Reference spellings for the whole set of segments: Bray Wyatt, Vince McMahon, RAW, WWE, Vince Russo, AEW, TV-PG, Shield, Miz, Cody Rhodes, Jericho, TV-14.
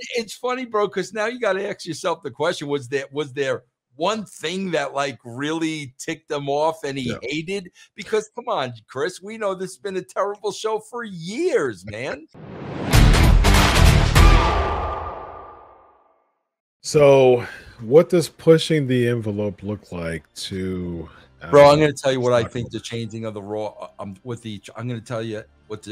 It's funny, bro, because now you got to ask yourself the question: was there one thing that like really ticked him off and he hated? Because come on, Chris, we know this has been a terrible show for years, man. So, what does pushing the envelope look like to? Bro, I'm going to tell you what I think the changing of the Raw I'm going to tell you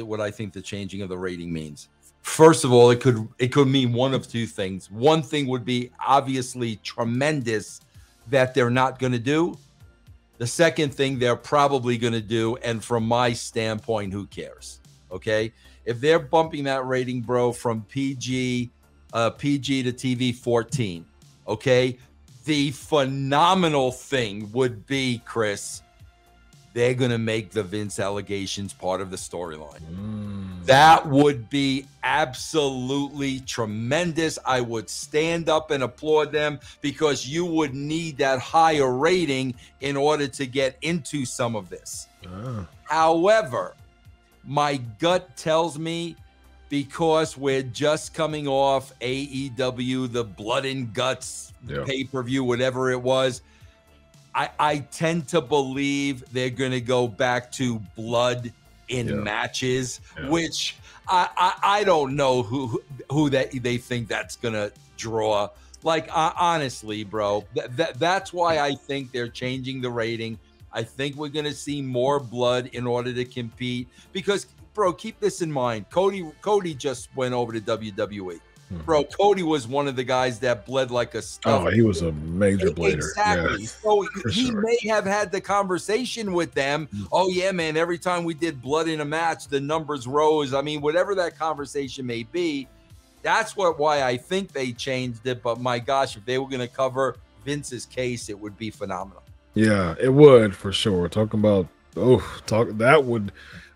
what I think the changing of the rating means. First of all, it could mean one of two things. One thing would be obviously tremendous that they're not going to do. The second thing they're probably going to do, and from my standpoint, who cares? Okay, if they're bumping that rating, bro, from PG to TV 14, okay. The phenomenal thing would be, Chris, they're going to make the Vince allegations part of the storyline. Mm. That would be absolutely tremendous. I would stand up and applaud them because you would need that higher rating in order to get into some of this. However, my gut tells me, because we're just coming off AEW, the blood and guts pay-per-view, whatever it was, I tend to believe they're going to go back to blood in matches, which I don't know who they think that's going to draw. Like, honestly, bro, that's why I think they're changing the rating. I think we're going to see more blood in order to compete because – bro, keep this in mind. Cody just went over to WWE. Bro, Cody was one of the guys that bled like a stuff. Oh, he was a major blader. Exactly. Yeah, so he may have had the conversation with them. Oh, yeah, man, every time we did blood in a match, the numbers rose. I mean, whatever that conversation may be, that's why I think they changed it. But my gosh, if they were going to cover Vince's case, it would be phenomenal. Yeah, it would for sure. Talking about, that would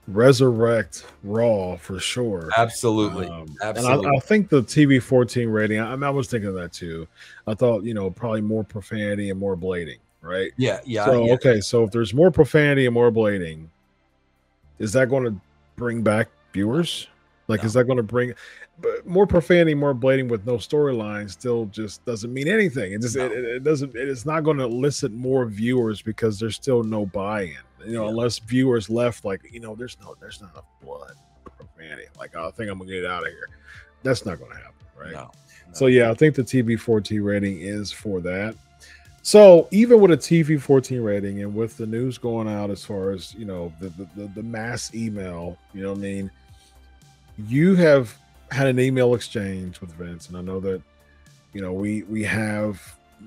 resurrect Raw for sure. Absolutely. Absolutely. And I think the TV 14 rating, I was thinking of that too. I thought, you know, probably more profanity and more blading, right? Yeah. Yeah. So, okay. So if there's more profanity and more blading, is that going to bring back viewers? Like, is that going to bring more profanity, more blading with no storyline? Still just doesn't mean anything. It just, it doesn't, it's not going to elicit more viewers because there's still no buy-in. You know, unless viewers left, like, you know, there's not enough blood, profanity. Like, I think I'm gonna get out of here. That's not gonna happen, right? No. So yeah, I think the TV 14 rating is for that. So even with a TV 14 rating and with the news going out as far as, you know, the mass email, you know what I mean? You have had an email exchange with Vince, and I know that, you know, we have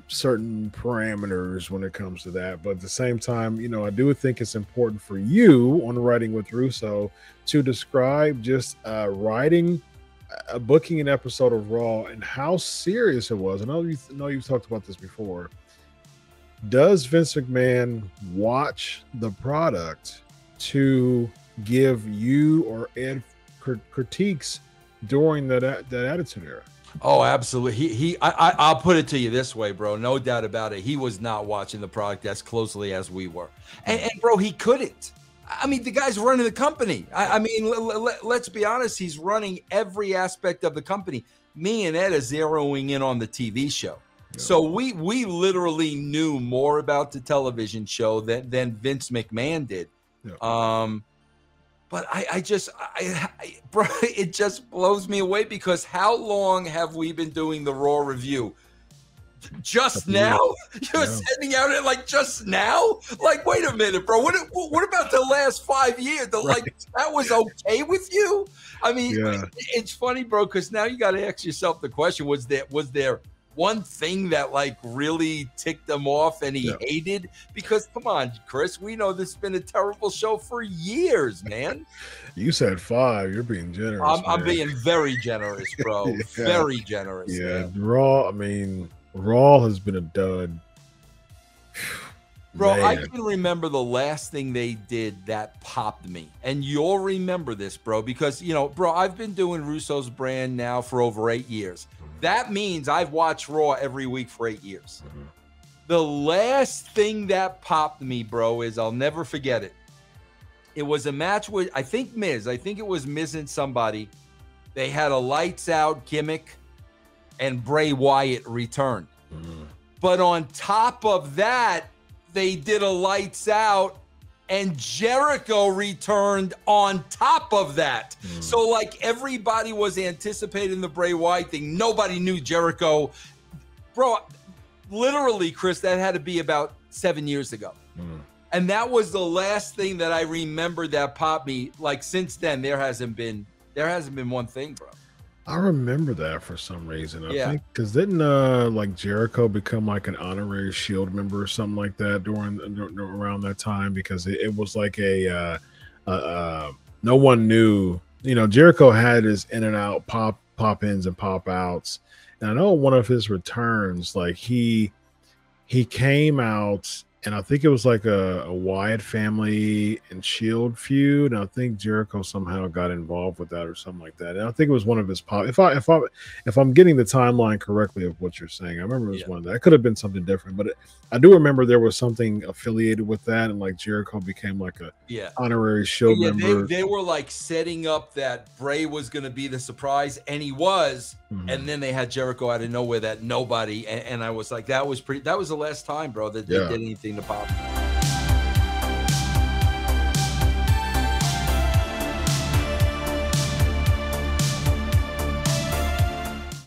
certain parameters when it comes to that, but at the same time, you know, I do think it's important for you on Writing with Russo to describe just booking an episode of Raw and how serious it was. I know you've talked about this before. Does Vince McMahon watch the product to give you or Ed critiques during that Attitude Era? Oh, absolutely. I'll put it to you this way, bro. No doubt about it. He was not watching the product as closely as we were. And bro, he couldn't. I mean, the guy's running the company. I mean, let's be honest. He's running every aspect of the company. Me and Ed are zeroing in on the TV show. Yeah. So we literally knew more about the television show than Vince McMahon did. Yeah. But bro, it just blows me away because how long have we been doing the Raw review? Just now? You're sending out it like just now? Like, wait a minute, bro. What about the last 5 years? Like, that was okay with you? I mean, it's funny, bro, because now you got to ask yourself the question, was there one thing that like really ticked him off and he hated? Because come on, Chris, we know this has been a terrible show for years, man. You said 5. You're being generous. I'm being very generous, bro. Very generous. Yeah, man. Raw. I mean, Raw has been a dud. Bro, man. I can remember the last thing they did that popped me, and you'll remember this, bro, because, you know, bro, I've been doing Russo's brand now for over 8 years. That means I've watched Raw every week for 8 years. Mm-hmm. The last thing that popped me, bro, is I'll never forget it. It was a match with, I think it was Miz and somebody. They had a lights out gimmick. and Bray Wyatt returned. Mm-hmm. But on top of that, they did a lights out and Jericho returned on top of that. Mm. So like everybody was anticipating the Bray Wyatt thing. Nobody knew Jericho. Bro, literally, Chris, that had to be about 7 years ago. Mm. And that was the last thing that I remember that popped me. Like since then, there hasn't been one thing, bro. I remember that for some reason. I think because didn't like Jericho become like an honorary Shield member or something like that during around that time, because it was like a no one knew, you know. Jericho had his in and out pop-ins and pop-outs, and I know one of his returns, like he came out, and I think it was like a Wyatt family and Shield feud. And I think Jericho somehow got involved with that or something like that. And I think it was one of his pop. If I'm getting the timeline correctly of what you're saying, I remember it was one of that. It could have been something different, but I do remember there was something affiliated with that, and like Jericho became like a honorary Shield member. They were like setting up that Bray was going to be the surprise, and he was. Mm-hmm. And then they had Jericho out of nowhere that nobody. And I was like, that was the last time, bro, that they did anything to pop.